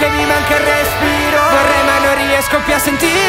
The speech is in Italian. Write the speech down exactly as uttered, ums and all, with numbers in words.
che mi manca il respiro. Vorrei ma non riesco più a sentire.